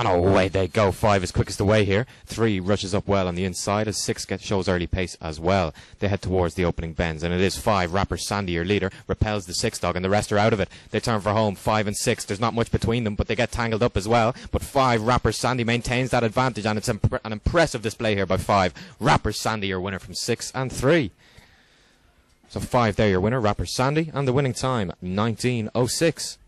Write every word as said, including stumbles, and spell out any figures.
And away they go. Five is quickest away here. Three rushes up well on the inside as six gets, shows early pace as well. They head towards the opening bends, and it is five. Rapper Sandy, your leader, repels the six dog, and the rest are out of it. They turn for home. Five and six. There's not much between them, but they get tangled up as well. But five, Rapper Sandy, maintains that advantage, and it's imp an impressive display here by five. Rapper Sandy, your winner from six and three. So five there, your winner, Rapper Sandy, and the winning time, nineteen oh six.